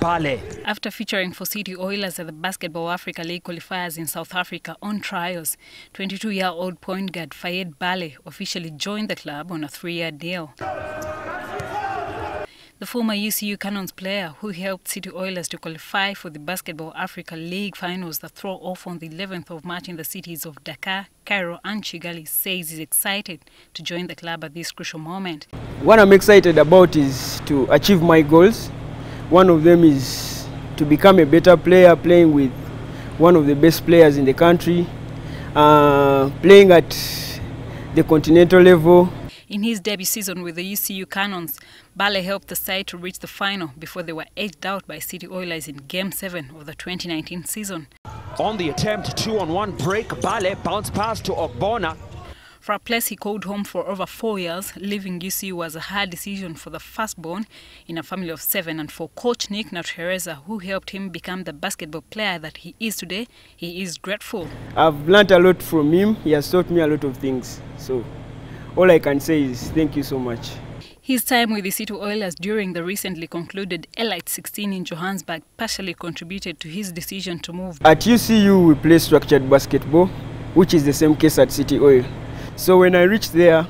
Baale. After featuring for City Oilers at the Basketball Africa League qualifiers in South Africa on trials, 22-year-old point guard Fayed Baale officially joined the club on a 3-year deal. The former UCU Canons player, who helped City Oilers to qualify for the Basketball Africa League finals that throw off on the 11th of March in the cities of Dakar, Cairo and Chigali, says he's excited to join the club at this crucial moment. What I'm excited about is to achieve my goals. One of them is to become a better player, playing with one of the best players in the country, playing at the continental level. In his debut season with the UCU Canons, Baale helped the side to reach the final before they were edged out by City Oilers in Game 7 of the 2019 season. On the attempt, 2-on-1 break, Baale bounced pass to Ogbona. For a place he called home for over 4 years, leaving UCU was a hard decision for the firstborn in a family of 7, and for coach Nick Ntereza, who helped him become the basketball player that he is today, he is grateful. I've learned a lot from him. He has taught me a lot of things. So all I can say is thank you so much. His time with the City Oilers during the recently concluded Elite 16 in Johannesburg partially contributed to his decision to move. At UCU, we play structured basketball, which is the same case at City Oil. So when I reached there,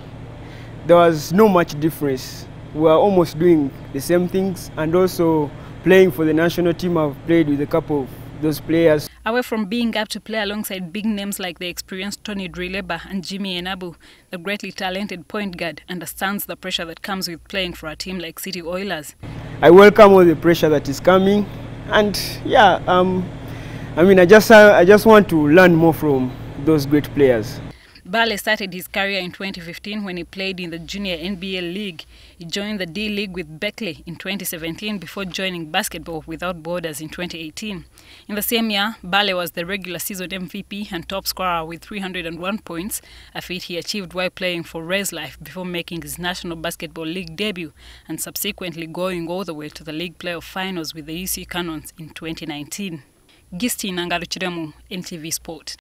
there was no much difference. We were almost doing the same things, and also playing for the national team, I've played with a couple of those players. Away from being up to play alongside big names like the experienced Tony Drilleba and Jimmy Enabu, the greatly talented point guard understands the pressure that comes with playing for a team like City Oilers. I welcome all the pressure that is coming, and yeah, I just want to learn more from those great players. Baale started his career in 2015 when he played in the Junior NBA League. He joined the D-League with Beckley in 2017 before joining Basketball Without Borders in 2018. In the same year, Baale was the regular season MVP and top scorer with 301 points, a feat he achieved while playing for Res Life before making his National Basketball League debut and subsequently going all the way to the league playoff finals with the UCU Canons in 2019. Gistin NTV Sport.